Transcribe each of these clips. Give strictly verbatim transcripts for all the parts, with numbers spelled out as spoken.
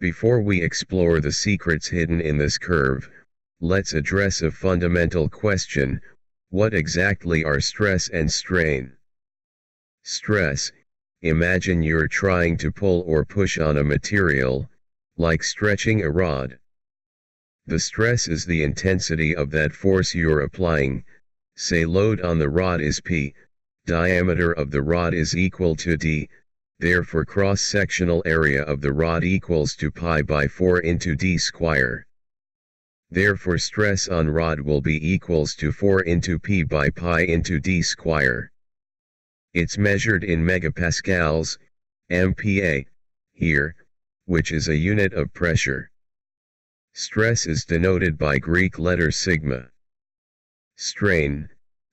Before we explore the secrets hidden in this curve, let's address a fundamental question: what exactly are stress and strain? Stress: imagine you're trying to pull or push on a material, like stretching a rod. The stress is the intensity of that force you're applying. Say load on the rod is P, diameter of the rod is equal to D, therefore cross-sectional area of the rod equals to pi by four into D square. Therefore stress on rod will be equals to four into P by pi into D square. It's measured in megapascals, M P A, here, which is a unit of pressure. Stress is denoted by Greek letter sigma. Strain: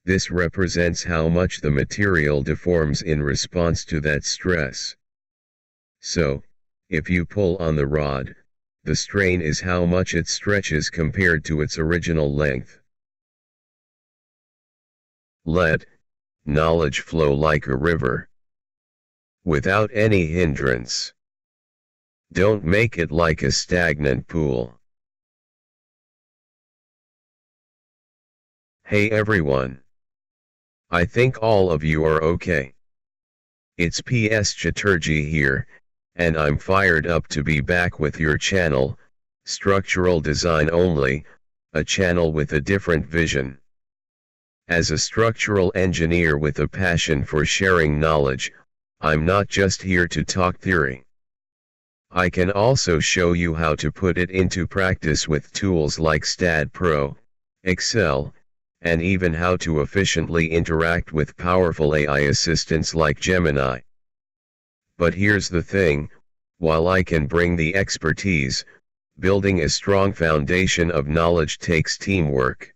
this represents how much the material deforms in response to that stress. So, if you pull on the rod, the strain is how much it stretches compared to its original length. Let knowledge flow like a river, without any hindrance. Don't make it like a stagnant pool. Hey everyone! I think all of you are okay. It's P S Chatterjee here, and I'm fired up to be back with your channel, Structural Design Only, a channel with a different vision. As a structural engineer with a passion for sharing knowledge, I'm not just here to talk theory. I can also show you how to put it into practice with tools like STAAD Pro, Excel, and even how to efficiently interact with powerful A I assistants like Gemini. But here's the thing: while I can bring the expertise, building a strong foundation of knowledge takes teamwork.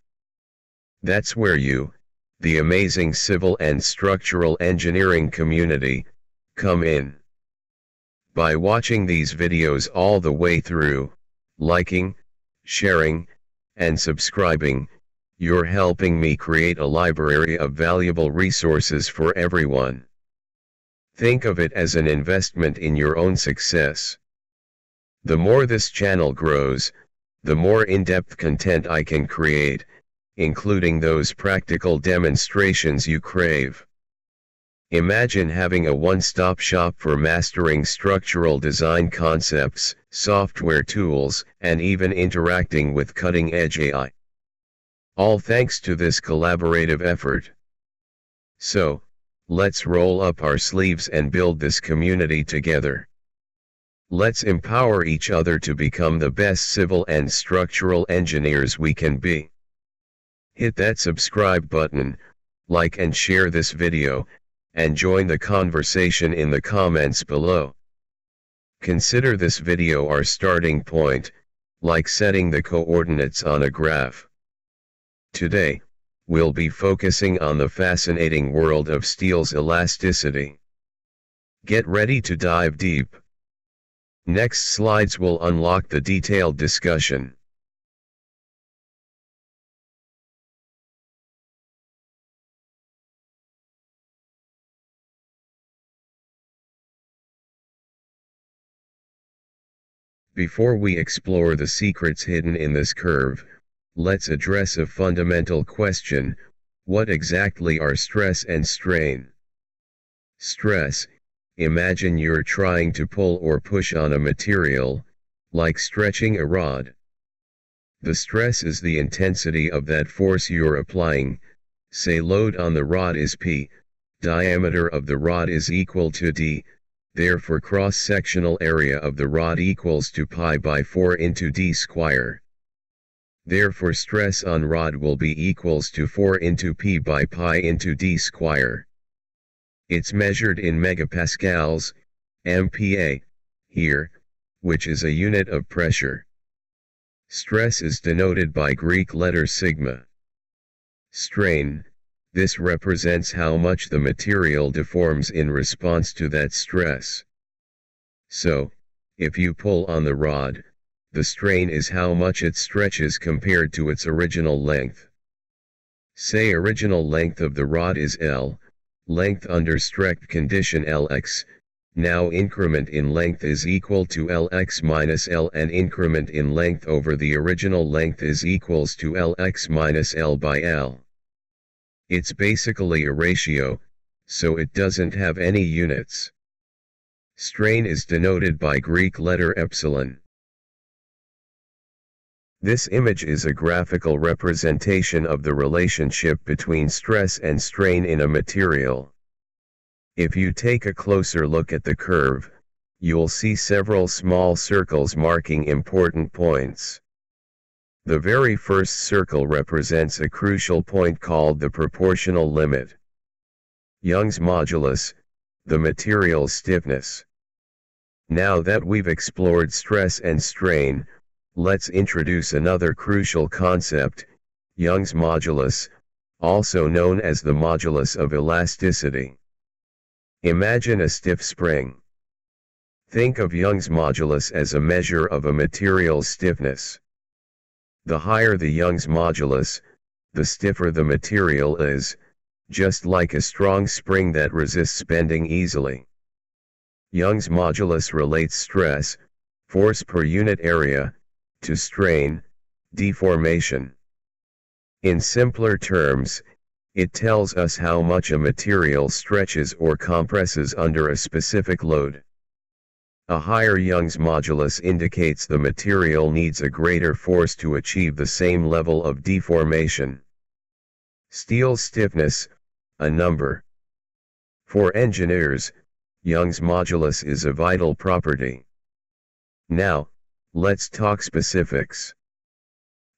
That's where you, the amazing civil and structural engineering community, come in. By watching these videos all the way through, liking, sharing, and subscribing, you're helping me create a library of valuable resources for everyone. Think of it as an investment in your own success. The more this channel grows, the more in-depth content I can create, including those practical demonstrations you crave. Imagine having a one-stop shop for mastering structural design concepts, software tools, and even interacting with cutting-edge A I. All thanks to this collaborative effort. So, let's roll up our sleeves and build this community together. Let's empower each other to become the best civil and structural engineers we can be. Hit that subscribe button, like and share this video, and join the conversation in the comments below. Consider this video our starting point, like setting the coordinates on a graph. Today, we'll be focusing on the fascinating world of steel's elasticity. Get ready to dive deep. Next slides will unlock the detailed discussion. Before we explore the secrets hidden in this curve, let's address a fundamental question: what exactly are stress and strain? Stress: imagine you're trying to pull or push on a material, like stretching a rod. The stress is the intensity of that force you're applying. Say load on the rod is P, diameter of the rod is equal to D, therefore cross-sectional area of the rod equals to pi by four into D square. Therefore stress on rod will be equals to four into P by pi into D square. It's measured in megapascals, M P A, here, which is a unit of pressure. Stress is denoted by Greek letter sigma. Strain: this represents how much the material deforms in response to that stress. So, if you pull on the rod, the strain is how much it stretches compared to its original length. Say original length of the rod is L, length under stressed condition L x, Now increment in length is equal to Lx minus L, and increment in length over the original length is equals to Lx minus L by L. It's basically a ratio, so it doesn't have any units. Strain is denoted by Greek letter epsilon. This image is a graphical representation of the relationship between stress and strain in a material. If you take a closer look at the curve, you'll see several small circles marking important points. The very first circle represents a crucial point called the proportional limit. Young's modulus, the material's stiffness. Now that we've explored stress and strain, let's introduce another crucial concept, Young's modulus, also known as the modulus of elasticity. Imagine a stiff spring. Think of Young's modulus as a measure of a material's stiffness. The higher the Young's modulus, the stiffer the material is, just like a strong spring that resists bending easily. Young's modulus relates stress, force per unit area, to strain, deformation. In simpler terms, it tells us how much a material stretches or compresses under a specific load. A higher Young's modulus indicates the material needs a greater force to achieve the same level of deformation. Steel stiffness, a number. For engineers, Young's modulus is a vital property. Now, let's talk specifics.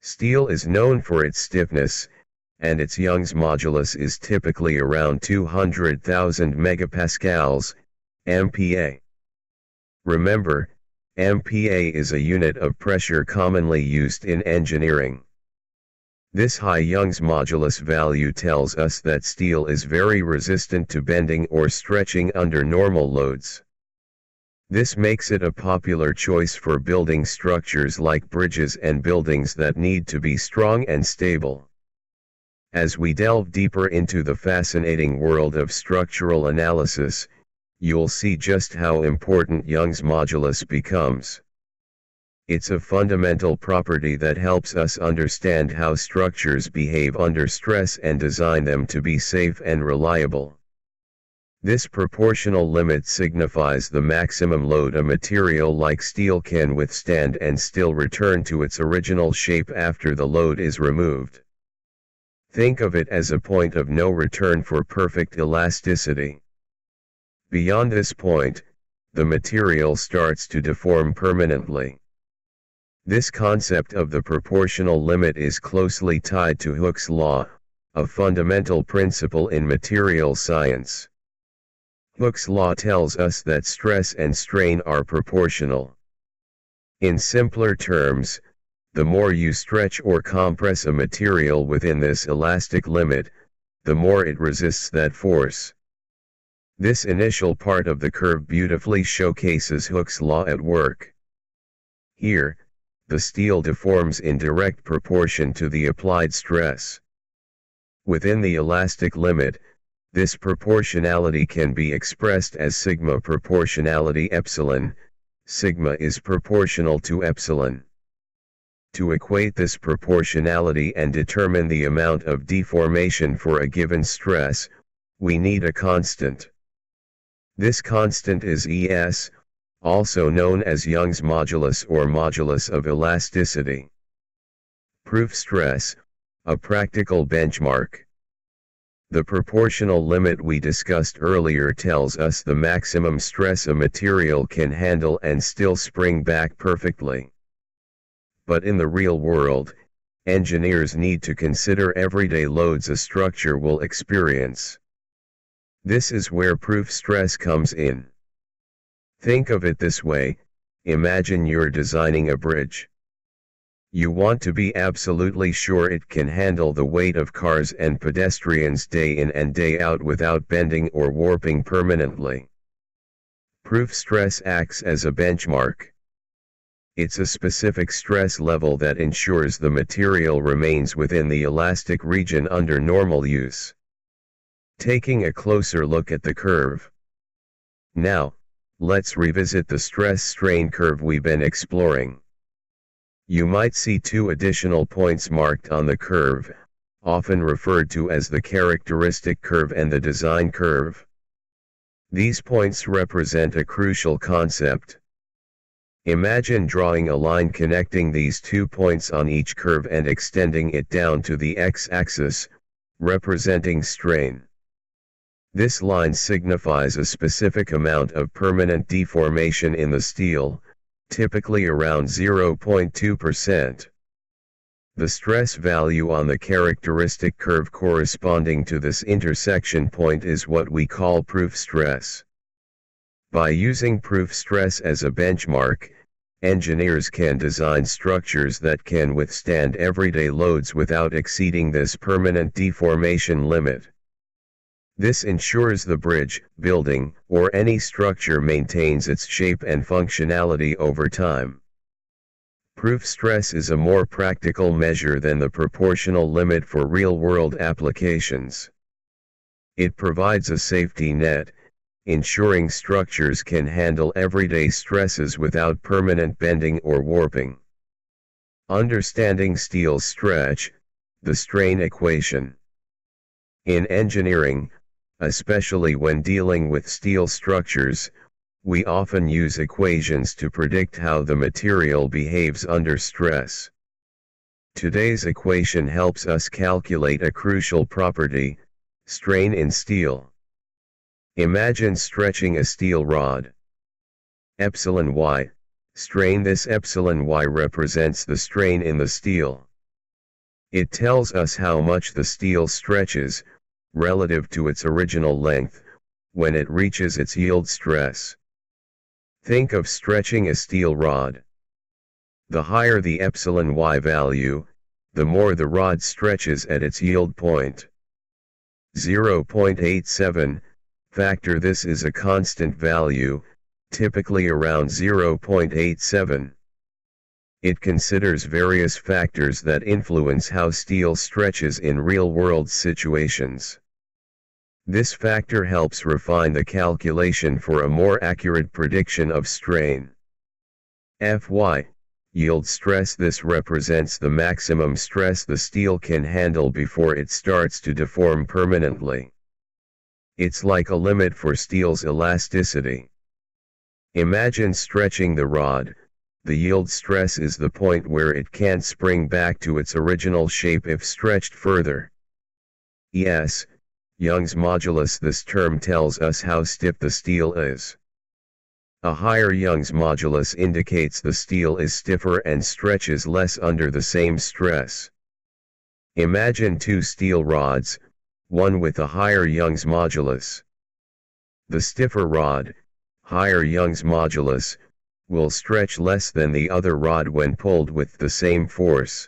Steel is known for its stiffness, and its Young's modulus is typically around two hundred thousand megapascals, M P a. Remember, M P a is a unit of pressure commonly used in engineering. This high Young's modulus value tells us that steel is very resistant to bending or stretching under normal loads. This makes it a popular choice for building structures like bridges and buildings that need to be strong and stable. As we delve deeper into the fascinating world of structural analysis, you'll see just how important Young's modulus becomes. It's a fundamental property that helps us understand how structures behave under stress and design them to be safe and reliable. This proportional limit signifies the maximum load a material like steel can withstand and still return to its original shape after the load is removed. Think of it as a point of no return for perfect elasticity. Beyond this point, the material starts to deform permanently. This concept of the proportional limit is closely tied to Hooke's law, a fundamental principle in material science. Hooke's law tells us that stress and strain are proportional. In simpler terms, the more you stretch or compress a material within this elastic limit, the more it resists that force. This initial part of the curve beautifully showcases Hooke's law at work. Here, the steel deforms in direct proportion to the applied stress. Within the elastic limit, this proportionality can be expressed as sigma proportionality epsilon. Sigma is proportional to epsilon. To equate this proportionality and determine the amount of deformation for a given stress, we need a constant. This constant is E S, also known as Young's modulus or modulus of elasticity. Proof stress, a practical benchmark. The proportional limit we discussed earlier tells us the maximum stress a material can handle and still spring back perfectly. But in the real world, engineers need to consider everyday loads a structure will experience. This is where proof stress comes in. Think of it this way: imagine you're designing a bridge. You want to be absolutely sure it can handle the weight of cars and pedestrians day in and day out without bending or warping permanently. Proof stress acts as a benchmark. It's a specific stress level that ensures the material remains within the elastic region under normal use. Taking a closer look at the curve. Now, Let's revisit the stress-strain curve we've been exploring. You might see two additional points marked on the curve, often referred to as the characteristic curve and the design curve. These points represent a crucial concept. Imagine drawing a line connecting these two points on each curve and extending it down to the x-axis, representing strain. This line signifies a specific amount of permanent deformation in the steel, typically around zero point two percent. The stress value on the characteristic curve corresponding to this intersection point is what we call proof stress. By using proof stress as a benchmark, engineers can design structures that can withstand everyday loads without exceeding this permanent deformation limit. This ensures the bridge, building, or any structure maintains its shape and functionality over time. Proof stress is a more practical measure than the proportional limit for real-world applications. It provides a safety net, ensuring structures can handle everyday stresses without permanent bending or warping. Understanding steel's stretch, the strain equation. In engineering, especially when dealing with steel structures, we often use equations to predict how the material behaves under stress. Today's equation helps us calculate a crucial property, strain in steel. Imagine stretching a steel rod. Epsilon y, strain. This epsilon y represents the strain in the steel. It tells us how much the steel stretches, relative to its original length, when it reaches its yield stress. Think of stretching a steel rod. The higher the epsilon y value, the more the rod stretches at its yield point. zero point eight seven factor. This is a constant value, typically around zero point eight seven. It considers various factors that influence how steel stretches in real-world situations. This factor helps refine the calculation for a more accurate prediction of strain. F Y, yield stress. This represents the maximum stress the steel can handle before it starts to deform permanently. It's like a limit for steel's elasticity. Imagine stretching the rod. The yield stress is the point where it can't spring back to its original shape if stretched further. Yes, Young's modulus. This term tells us how stiff the steel is. A higher Young's modulus indicates the steel is stiffer and stretches less under the same stress. Imagine two steel rods, one with a higher Young's modulus. The stiffer rod, higher Young's modulus, will stretch less than the other rod when pulled with the same force.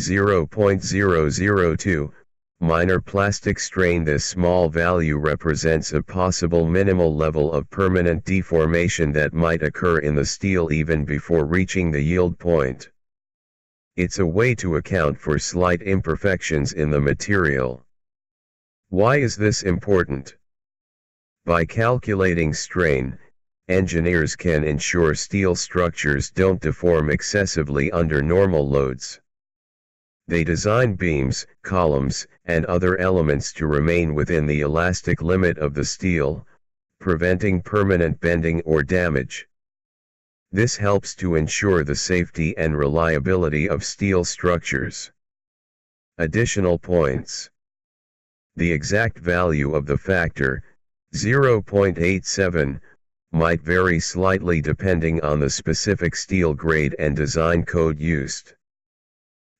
zero point zero zero two, minor plastic strain. This small value represents a possible minimal level of permanent deformation that might occur in the steel even before reaching the yield point. It's a way to account for slight imperfections in the material. Why is this important? By calculating strain, engineers can ensure steel structures don't deform excessively under normal loads. They design beams, columns, and other elements to remain within the elastic limit of the steel, preventing permanent bending or damage. This helps to ensure the safety and reliability of steel structures. Additional points. The exact value of the factor, zero point eight seven, might vary slightly depending on the specific steel grade and design code used.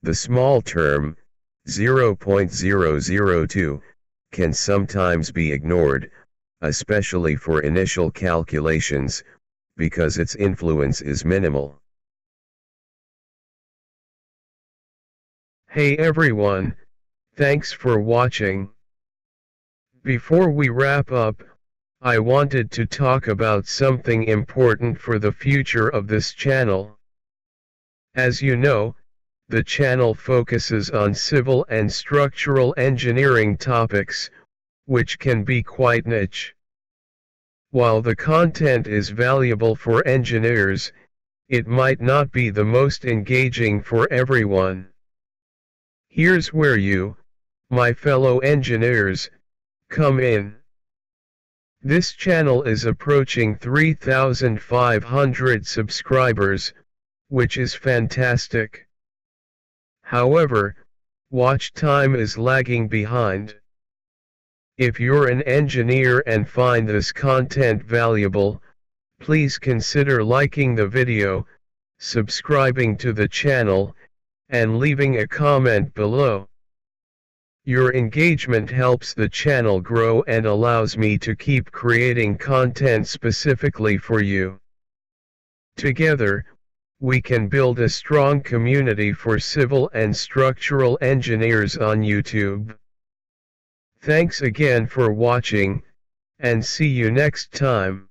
The small term, zero point zero zero two, can sometimes be ignored, especially for initial calculations, because its influence is minimal. Hey everyone, thanks for watching. Before we wrap up, I wanted to talk about something important for the future of this channel. As you know, the channel focuses on civil and structural engineering topics, which can be quite niche. While the content is valuable for engineers, it might not be the most engaging for everyone. Here's where you, my fellow engineers, come in. This channel is approaching three thousand five hundred subscribers, which is fantastic. However, watch time is lagging behind. If you're an engineer and find this content valuable, please consider liking the video, subscribing to the channel, and leaving a comment below. Your engagement helps the channel grow and allows me to keep creating content specifically for you. Together, we can build a strong community for civil and structural engineers on YouTube. Thanks again for watching, and see you next time.